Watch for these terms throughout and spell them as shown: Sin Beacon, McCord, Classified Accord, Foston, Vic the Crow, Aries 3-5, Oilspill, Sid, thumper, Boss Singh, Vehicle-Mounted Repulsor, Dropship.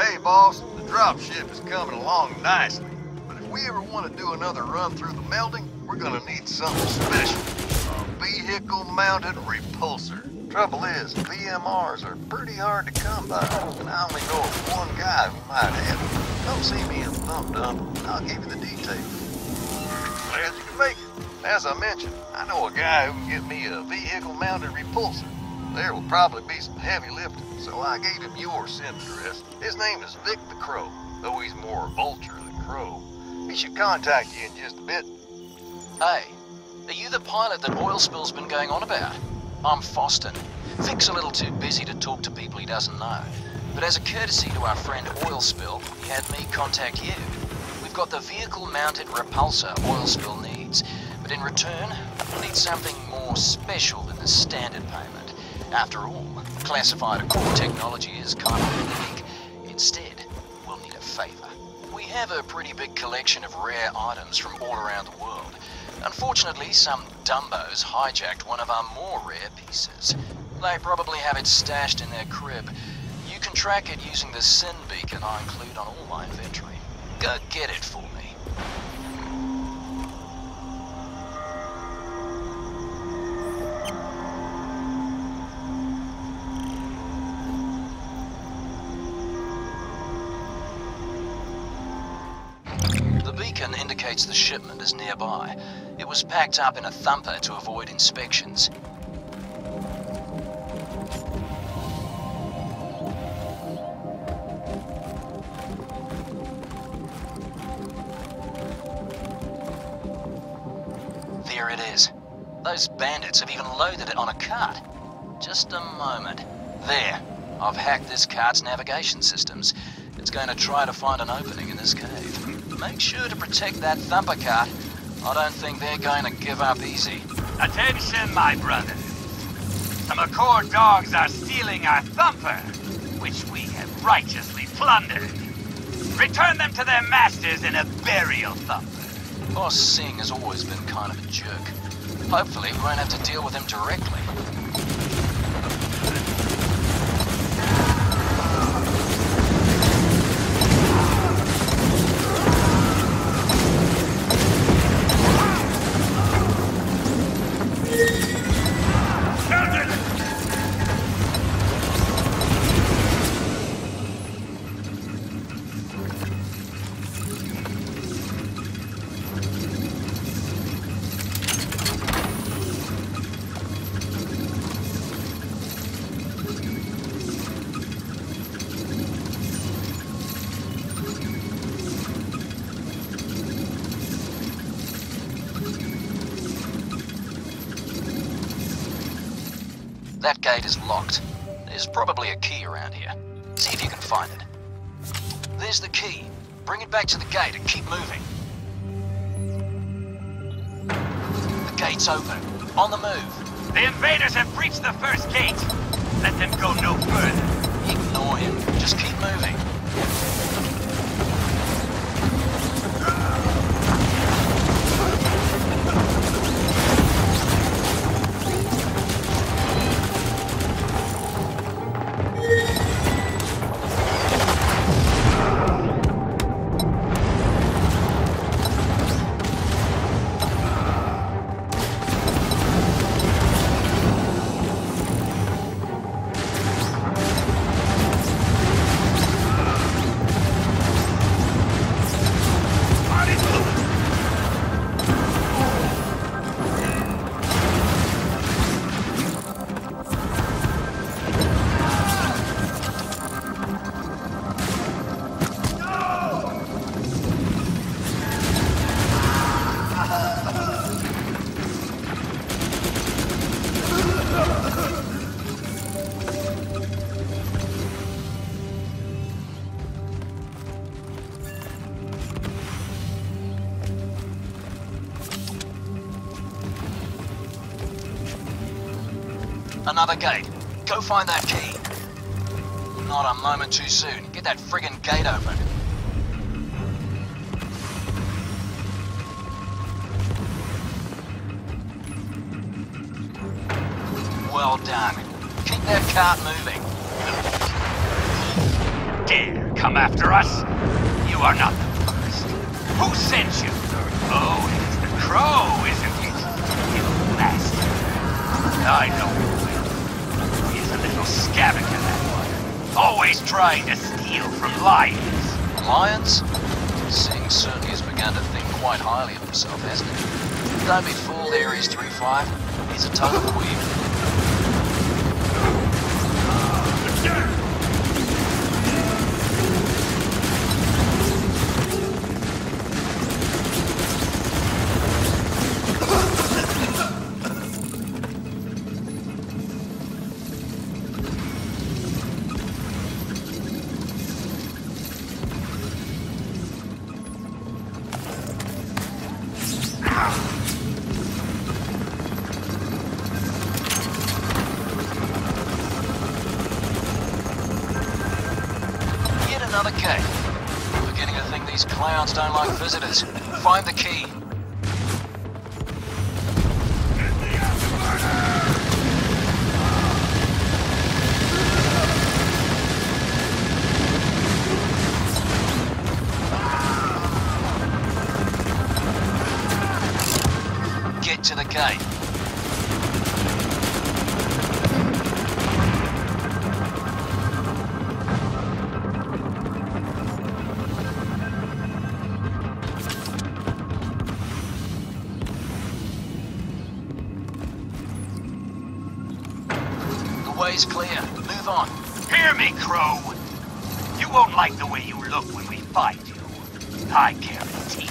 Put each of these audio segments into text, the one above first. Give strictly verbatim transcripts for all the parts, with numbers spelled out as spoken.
Hey, boss, the dropship is coming along nicely, but if we ever want to do another run through the melting, we're gonna need something special. A vehicle-mounted repulsor. Trouble is, V M Rs are pretty hard to come by, and I only know of one guy who might have them. Come see me in Thumb Dump, and I'll give you the details. Glad you can make it. As I mentioned, I know a guy who can get me a vehicle-mounted repulsor. There will probably be some heavy lifting, so I gave him your address. His name is Vic the Crow, though he's more vulture than crow. He should contact you in just a bit. Hey, are you the pilot that Oilspill's been going on about? I'm Foston. Vic's a little too busy to talk to people he doesn't know. But as a courtesy to our friend Oilspill, he had me contact you. We've got the vehicle-mounted repulsor Oilspill needs, but in return, we'll need something more special than the standard payment. After all, Classified Accord technology is kind of unique. Instead, we'll need a favor. We have a pretty big collection of rare items from all around the world. Unfortunately, some dumbos hijacked one of our more rare pieces. They probably have it stashed in their crib. You can track it using the Sin Beacon I include on all my inventory. Go get it for me. Indicates the shipment is nearby. It was packed up in a thumper to avoid inspections. There it is. Those bandits have even loaded it on a cart. Just a moment. There. I've hacked this cart's navigation systems. It's going to try to find an opening in this cave. Make sure to protect that thumper cart. I don't think they're going to give up easy. Attention, my brothers. The McCord dogs are stealing our thumper, which we have righteously plundered. Return them to their masters in a burial thumper. Boss Singh has always been kind of a jerk. Hopefully, we won't have to deal with him directly. That gate is locked. There's probably a key around here. See if you can find it. There's the key. Bring it back to the gate and keep moving. The gate's open. On the move. The invaders have breached the first gate. Let them go no further. Ignore him. Just keep moving. Another gate. Go find that key. Not a moment too soon. Get that friggin' gate open. Well done. Keep that cart moving. dare come after us? You are not the first. Who sent you? Oh, it is the Crow, isn't it? You bastard. I know he will. He is a little scavenger, that one. Always trying to steal from lions. Lions? Singh certainly has begun to think quite highly of himself, hasn't he? Don't be fooled, Aries three five. He's a total weeb. Visitors, find the key. Get to the gate. Clear. Move on. Hear me, Crow. You won't like the way you look when we fight you. I guarantee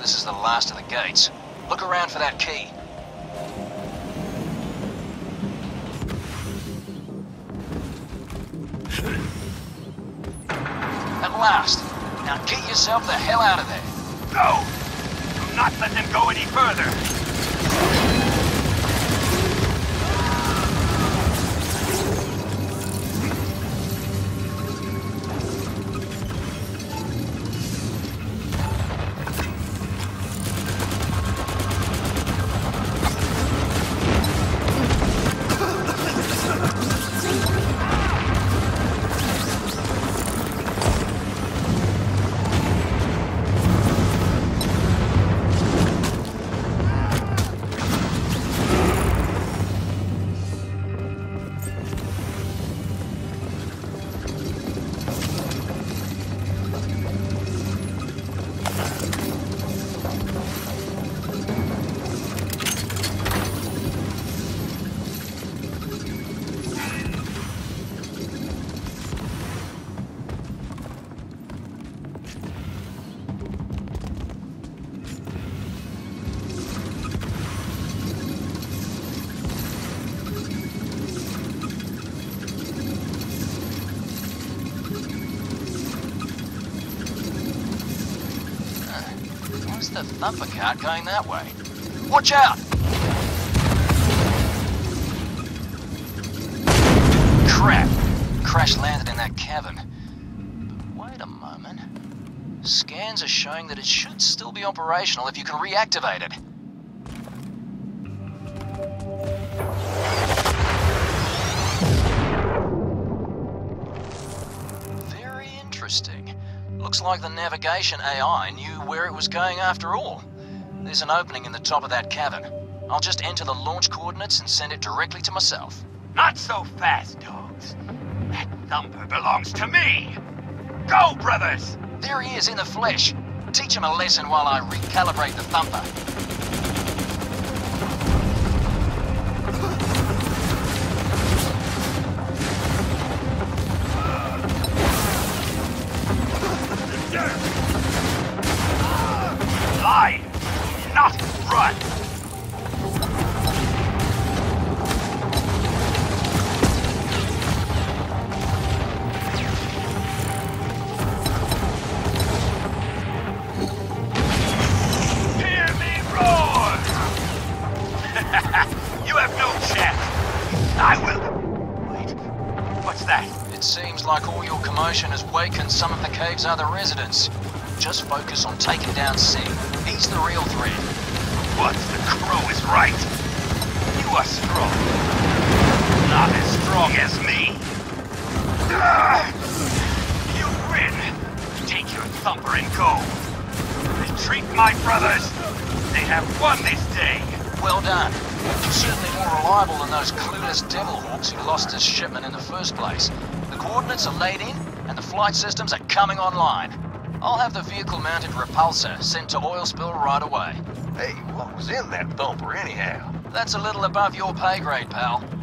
this is the last of the gates. Look around for that key. At last. Now get yourself the hell out of there. No! Do not let them go any further! The thumper cart going that way. Watch out! crap! Crash landed in that cabin. But wait a moment. Scans are showing that it should still be operational if you can reactivate it. Very interesting. Looks like the navigation A I knew where it was going after all. There's an opening in the top of that cabin. I'll just enter the launch coordinates and send it directly to myself. Not so fast, dogs. That thumper belongs to me! Go, brothers! There he is in the flesh. Teach him a lesson while I recalibrate the thumper. Some of the cave's other residents. Just focus on taking down Sid. He's the real threat. But the Crow is right. You are strong. Not as strong as me. You win. Take your thumper and go. Retreat, my brothers. They have won this day. Well done. You're certainly more reliable than those clueless devil hawks who lost his shipment in the first place. The coordinates are laid in, and the flight systems are coming online. I'll have the vehicle-mounted repulsor sent to Oilspill right away. Hey, what was in that thumper anyhow? That's a little above your pay grade, pal.